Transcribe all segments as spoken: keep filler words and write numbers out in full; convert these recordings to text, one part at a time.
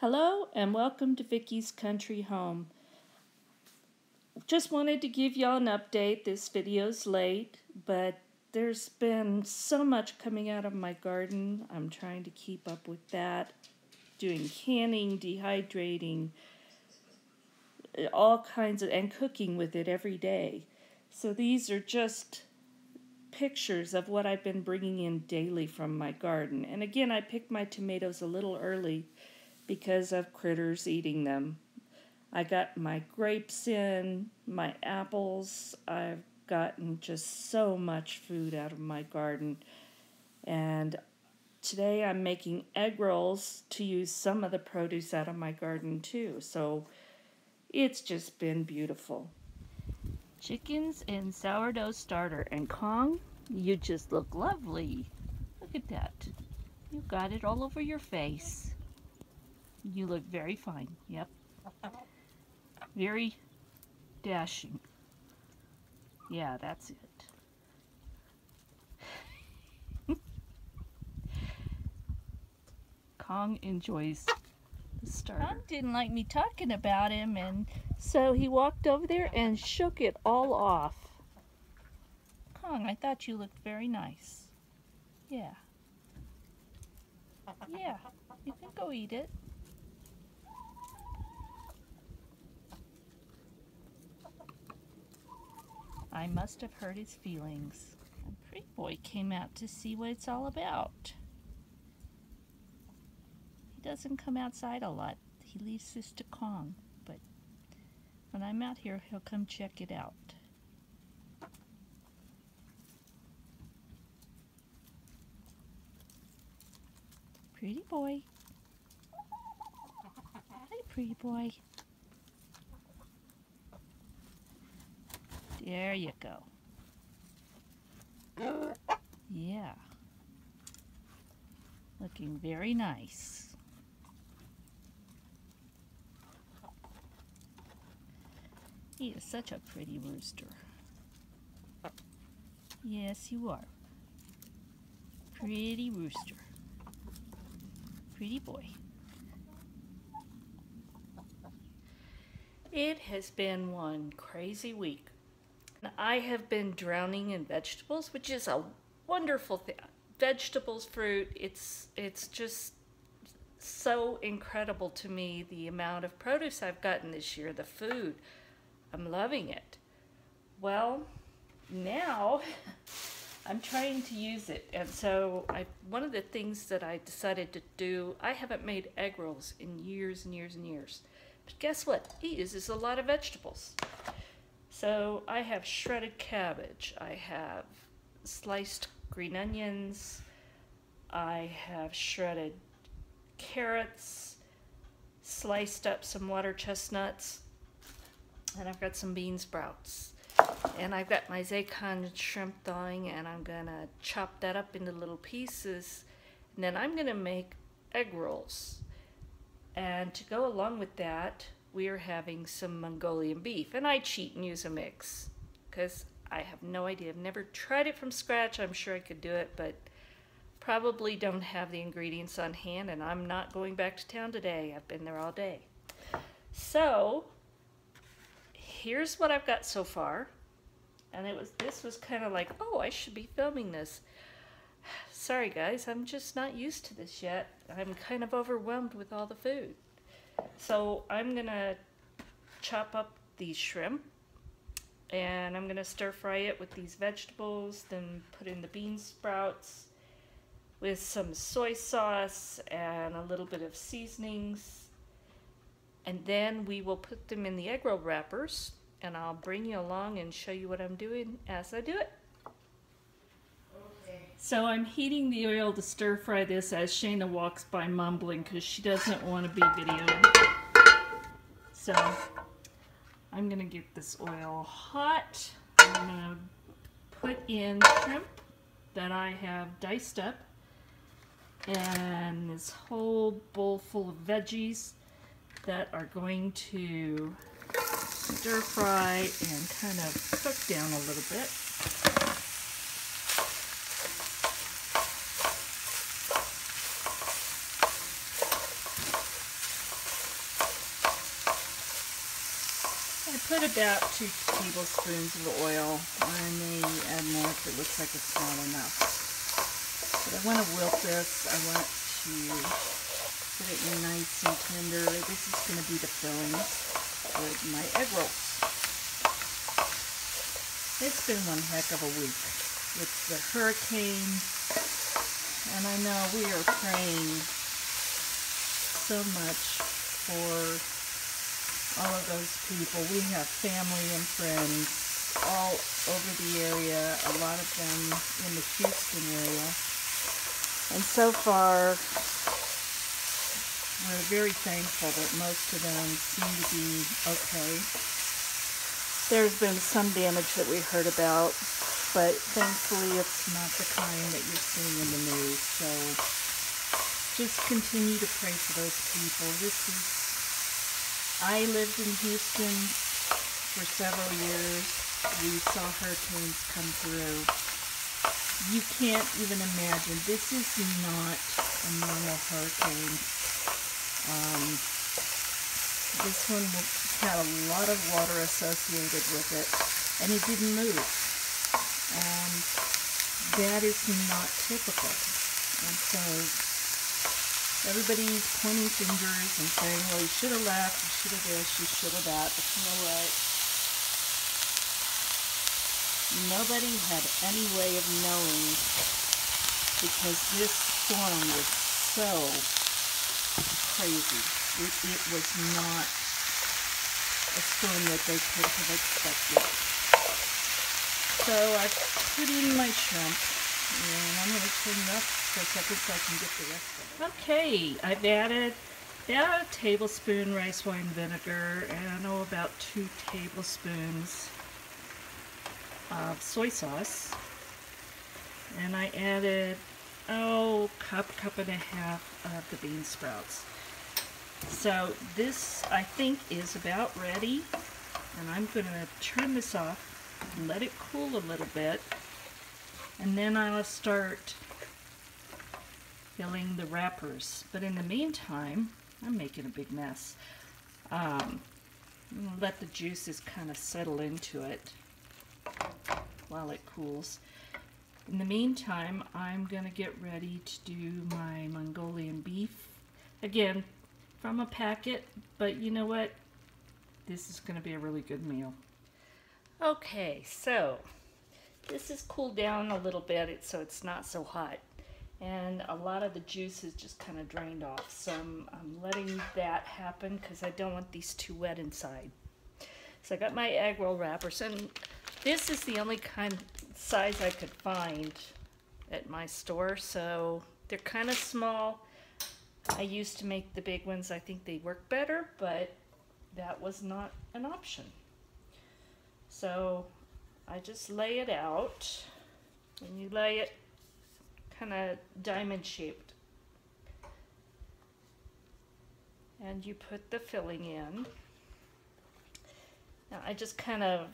Hello and welcome to Vicky's Country Home. Just wanted to give y'all an update. This video's late, but there's been so much coming out of my garden. I'm trying to keep up with that, doing canning, dehydrating, all kinds of, and cooking with it every day. So these are just pictures of what I've been bringing in daily from my garden. And again, I picked my tomatoes a little early because of critters eating them. I got my grapes in, my apples. I've gotten just so much food out of my garden. And today I'm making egg rolls to use some of the produce out of my garden too. So it's just been beautiful. Chickens and sourdough starter. And Kong, you just look lovely. Look at that. You got it all over your face. You look very fine. Yep. Very dashing. Yeah, that's it. Kong enjoys the starter. Kong didn't like me talking about him, and so he walked over there and shook it all off. Kong, I thought you looked very nice. Yeah. Yeah. You can go eat it. I must have hurt his feelings. And Pretty Boy came out to see what it's all about. He doesn't come outside a lot. He leaves this to Kong, but when I'm out here, he'll come check it out. Pretty Boy. Hi, Pretty Boy. There you go. Yeah. Looking very nice. He is such a pretty rooster. Yes, you are. Pretty rooster. Pretty Boy. It has been one crazy week. I have been drowning in vegetables, which is a wonderful thing. Vegetables, fruit, it's, it's just so incredible to me, the amount of produce I've gotten this year, the food. I'm loving it. Well, now I'm trying to use it. And so I, one of the things that I decided to do, I haven't made egg rolls in years and years and years. But guess what? It uses a lot of vegetables. So I have shredded cabbage, I have sliced green onions, I have shredded carrots, sliced up some water chestnuts, and I've got some bean sprouts. And I've got my Zaycon shrimp thawing, and I'm gonna chop that up into little pieces, and then I'm gonna make egg rolls. And to go along with that, we are having some Mongolian beef, and I cheat and use a mix because I have no idea. I've never tried it from scratch. I'm sure I could do it, but probably don't have the ingredients on hand, and I'm not going back to town today. I've been there all day. So here's what I've got so far, and it was this was kind of like, oh, I should be filming this. Sorry guys, I'm just not used to this yet. I'm kind of overwhelmed with all the food. So I'm gonna chop up the shrimp, and I'm gonna stir fry it with these vegetables, then put in the bean sprouts with some soy sauce and a little bit of seasonings. And then we will put them in the egg roll wrappers, and I'll bring you along and show you what I'm doing as I do it. So I'm heating the oil to stir fry this as Shayna walks by mumbling because she doesn't want to be videoed. So I'm gonna get this oil hot. I'm gonna put in shrimp that I have diced up and this whole bowl full of veggies that are going to stir fry and kind of cook down a little bit. put about two tablespoons of oil. I may add more if it looks like it's not enough. But I want to wilt this. I want to put it in nice and tender. This is going to be the filling with my egg rolls. It's been one heck of a week with the hurricane. And I know we are praying so much for all of those people. We have family and friends all over the area, a lot of them in the Houston area. And so far, we're very thankful that most of them seem to be okay. There's been some damage that we heard about, but thankfully it's not the kind that you're seeing in the news. So just continue to pray for those people. This is I lived in Houston for several years. We saw hurricanes come through. You can't even imagine. This is not a normal hurricane. Um, this one had a lot of water associated with it, and it didn't move. Um, that is not typical. And so everybody's pointing fingers and saying, well, you should have left, you should have this, you should have that. But you know what? Nobody had any way of knowing, because this storm was so crazy. It, it was not a storm that they could have expected. So I put in my shrimp, and I'm going to clean it up for a second so I can get the rest of it. Okay, I've added about a tablespoon rice wine vinegar, and oh, about two tablespoons of soy sauce. And I added, oh, cup, cup and a half of the bean sprouts. So this, I think, is about ready. And I'm going to turn this off and let it cool a little bit. And then I'll start filling the wrappers. But in the meantime, I'm making a big mess. Um, I'm gonna let the juices kind of settle into it while it cools. In the meantime, I'm gonna get ready to do my Mongolian beef. Again, from a packet, but you know what? This is gonna be a really good meal. Okay, so this has cooled down a little bit, so it's not so hot. And a lot of the juice is just kind of drained off. So I'm, I'm letting that happen because I don't want these too wet inside. So I got my egg roll wrappers. And this is the only kind of size I could find at my store. So they're kind of small. I used to make the big ones. I think they work better, but that was not an option. So I just lay it out, and you lay it kind of diamond shaped, and you put the filling in. Now I just kind of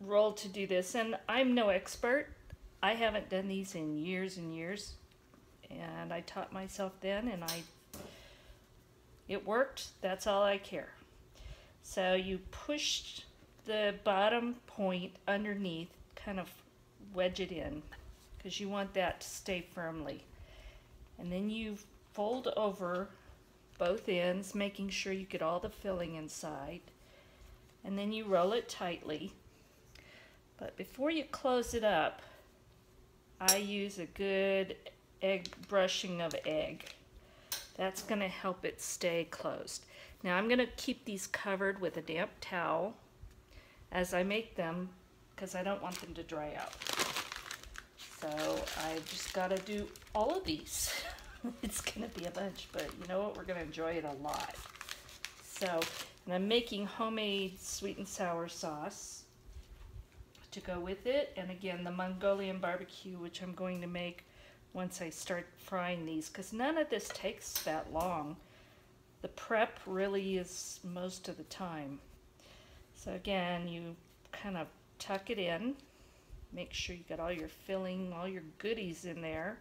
roll to do this, and I'm no expert. I haven't done these in years and years, and I taught myself then, and I it worked. That's all I care. So you pushed the bottom point underneath, kind of wedge it in, because you want that to stay firmly. And then you fold over both ends, making sure you get all the filling inside, and then you roll it tightly. But before you close it up, I use a good egg brushing of egg. That's going to help it stay closed. Now I'm going to keep these covered with a damp towel as I make them, because I don't want them to dry out. So I just gotta do all of these. It's gonna be a bunch, but you know what? We're gonna enjoy it a lot. So, and I'm making homemade sweet and sour sauce to go with it. And again, the Mongolian barbecue, which I'm going to make once I start frying these, because none of this takes that long. The prep really is most of the time. So again, you kind of tuck it in, make sure you got all your filling, all your goodies in there,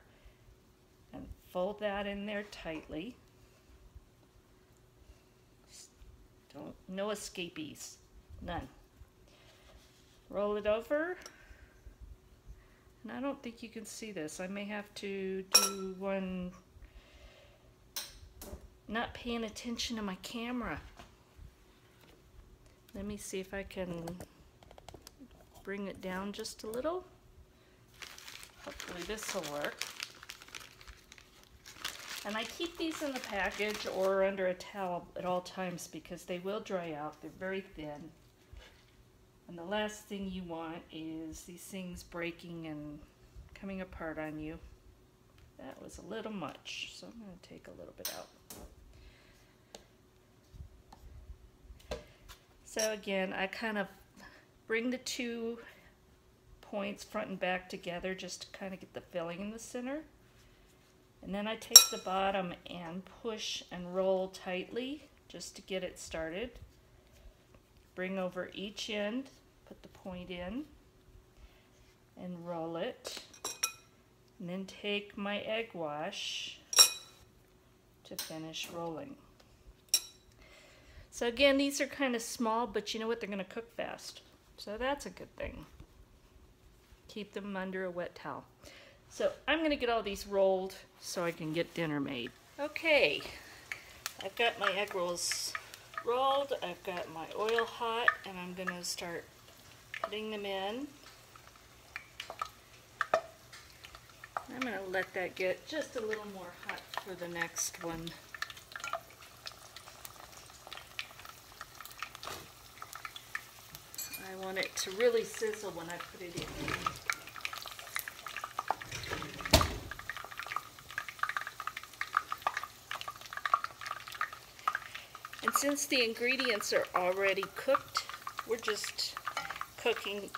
and fold that in there tightly. Just don't, no escapees, none. roll it over. And I don't think you can see this. I may have to do one not paying attention to my camera. Let me see if I can bring it down just a little. Hopefully this will work. And I keep these in the package or under a towel at all times because they will dry out. They're very thin. And the last thing you want is these things breaking and coming apart on you. That was a little much, so I'm going to take a little bit out. So again, I kind of bring the two points front and back together just to kind of get the filling in the center. And then I take the bottom and push and roll tightly just to get it started. Bring over each end, put the point in, and roll it. And then take my egg wash to finish rolling. So again, these are kind of small, but you know what? They're going to cook fast. So that's a good thing. Keep them under a wet towel. So I'm going to get all these rolled so I can get dinner made. Okay, I've got my egg rolls rolled. I've got my oil hot, and I'm going to start putting them in. I'm going to let that get just a little more hot for the next one. I want it to really sizzle when I put it in. Since the ingredients are already cooked, we're just cooking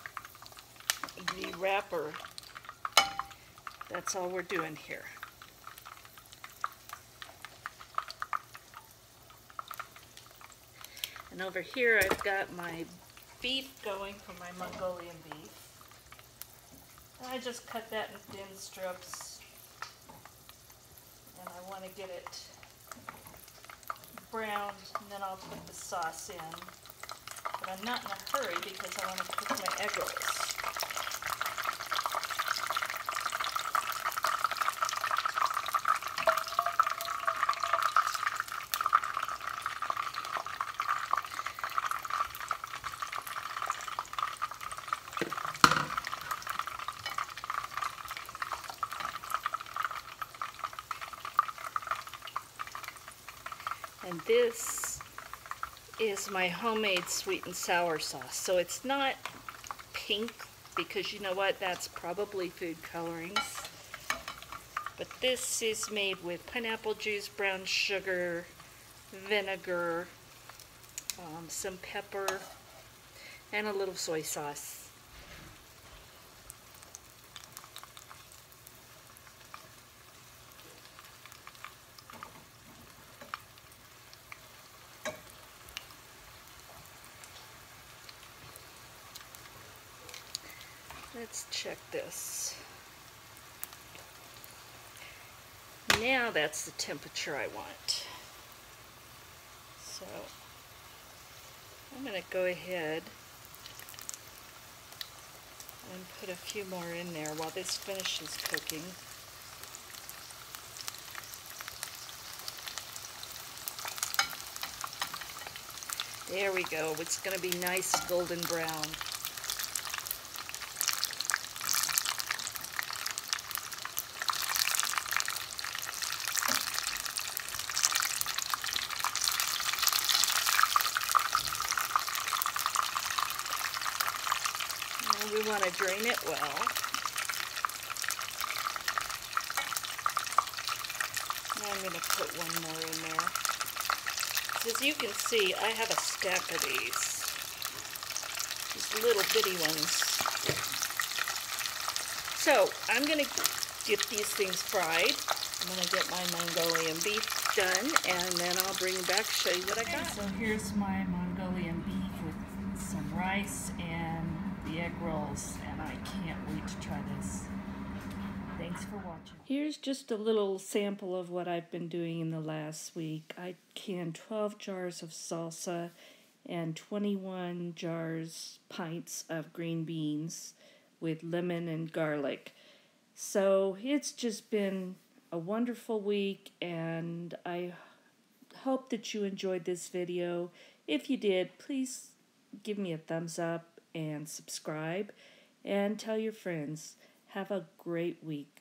the wrapper. That's all we're doing here. And over here I've got my beef going for my Mongolian beef. And I just cut that in thin strips, and I want to get it browned, and then I'll put the sauce in. But I'm not in a hurry because I want to cook my egg rolls. And this is my homemade sweet and sour sauce. So it's not pink because you know what, that's probably food colorings. But this is made with pineapple juice, brown sugar, vinegar, um, some pepper, and a little soy sauce. Let's check this. Now that's the temperature I want. So I'm going to go ahead and put a few more in there while this finishes cooking. There we go. It's going to be nice golden brown. We want to drain it well. Now I'm going to put one more in there. As you can see, I have a stack of these. These little bitty ones. So I'm going to get these things fried. I'm going to get my Mongolian beef done, and then I'll bring it back to show you what I got. So here's my Mongolian beef with some rice and egg rolls, and I can't wait to try this. Thanks for watching. Here's just a little sample of what I've been doing in the last week. I canned twelve jars of salsa and twenty-one jars, pints of green beans with lemon and garlic. So it's just been a wonderful week, and I hope that you enjoyed this video. If you did, please give me a thumbs up and subscribe and tell your friends. Have a great week.